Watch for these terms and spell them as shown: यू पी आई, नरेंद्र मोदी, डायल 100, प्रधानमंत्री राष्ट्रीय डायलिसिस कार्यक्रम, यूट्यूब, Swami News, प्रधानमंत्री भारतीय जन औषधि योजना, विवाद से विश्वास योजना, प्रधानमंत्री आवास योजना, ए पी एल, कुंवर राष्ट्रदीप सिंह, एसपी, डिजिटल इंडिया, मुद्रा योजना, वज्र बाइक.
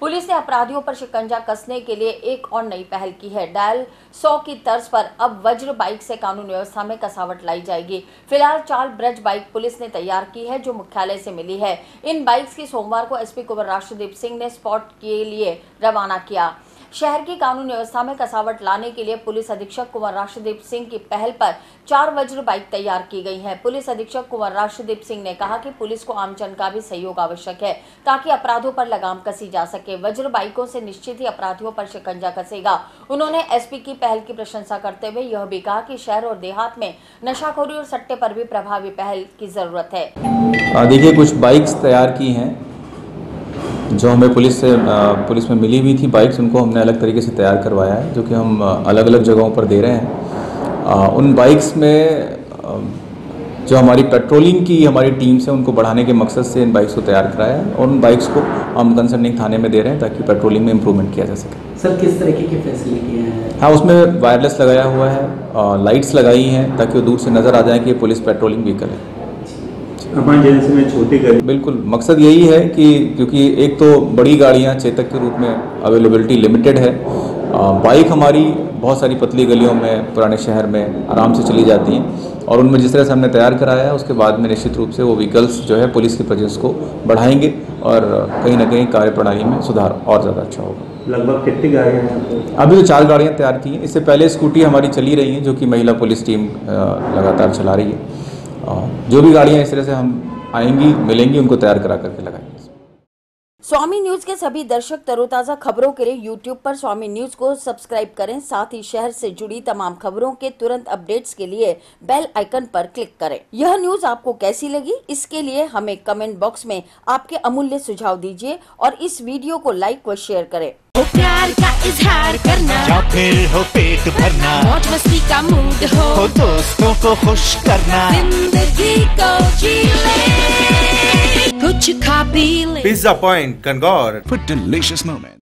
Police ने अपराधियों पर शिकंजा कसने के लिए एक और नई पहल की है। डायल 100 की तर्ज पर अब वज्र बाइक से कानून व्यवस्था में कसावट लाई जाएगी। फिलहाल 4 वज्र बाइक पुलिस ने तैयार की है जो मुख्यालय से मिली है। इन बाइक्स की सोमवार को एसपी कुंवर राष्ट्रदीप सिंह ने स्पॉट के लिए रवाना किया। शहर की कानून व्यवस्था में कसावट लाने के लिए पुलिस अधीक्षक कुंवर राष्ट्रदीप सिंह की पहल पर 4 वज्र बाइक तैयार की गई हैं। पुलिस अधीक्षक कुंवर राष्ट्रदीप सिंह ने कहा कि पुलिस को आमजन का भी सहयोग आवश्यक है ताकि अपराधों पर लगाम कसी जा सके। वज्र बाइकों से निश्चित ही अपराधियों पर शिकंजा कसेगा। उन्होंने एसपी की पहल की प्रशंसा करते हुए यह भी कहा कि शहर और देहात में नशाखोरी और सट्टे पर भी प्रभावी पहल की जरूरत है। देखिए, कुछ बाइक्स तैयार की हैं जो हमें पुलिस में मिली हुई थी बाइक्स, उनको हमने अलग तरीके से तैयार करवाया है जो कि हम अलग अलग जगहों पर दे रहे हैं। उन बाइक्स में जो हमारी पेट्रोलिंग की हमारी टीम्स है उनको बढ़ाने के मकसद से इन बाइक्स को तैयार कराया है और उन बाइक्स को हम कंसर्निंग थाने में दे रहे हैं ताकि पेट्रोलिंग में इम्प्रूवमेंट किया जा सके। सर, किस तरीके की फैसिलिटी है? हाँ, उसमें वायरलेस लगाया हुआ है, लाइट्स लगाई हैं ताकि वो दूर से नज़र आ जाए कि पुलिस पेट्रोलिंग भी करे। एमरजेंसी में छोटी गाड़ी, बिल्कुल मकसद यही है कि क्योंकि एक तो बड़ी गाड़ियां चेतक के रूप में अवेलेबिलिटी लिमिटेड है, बाइक हमारी बहुत सारी पतली गलियों में पुराने शहर में आराम से चली जाती हैं और उनमें जिस तरह से हमने तैयार कराया है उसके बाद में निश्चित रूप से वो व्हीकल्स जो है पुलिस की प्रेजेंस को बढ़ाएंगे और कहीं ना कहीं कार्यप्रणाली में सुधार और ज़्यादा अच्छा होगा। लगभग कितनी गाड़ियाँ हैं? अभी तो 4 गाड़ियाँ तैयार की हैं। इससे पहले स्कूटी हमारी चली रही हैं जो कि महिला पुलिस टीम लगातार चला रही है। जो भी गाड़ियां इस तरह से हम आएंगी मिलेंगी उनको तैयार करा करके लगाएंगे। स्वामी न्यूज के सभी दर्शक, तरोताजा खबरों के लिए यूट्यूब पर स्वामी न्यूज को सब्सक्राइब करें। साथ ही शहर से जुड़ी तमाम खबरों के तुरंत अपडेट्स के लिए बेल आइकन पर क्लिक करें। यह न्यूज आपको कैसी लगी, इसके लिए हमें कमेंट बॉक्स में आपके अमूल्य सुझाव दीजिए और इस वीडियो को लाइक व शेयर करें। हो प्यार का इजहार करना या फिर हो पेट भरना, मौज मस्ती का मूड हो दोस्तों को खुश करना, जिंदगी को जी ले, कुछ खा पी ले। पिज़्ज़ा पॉइंट कंगौर for delicious moments.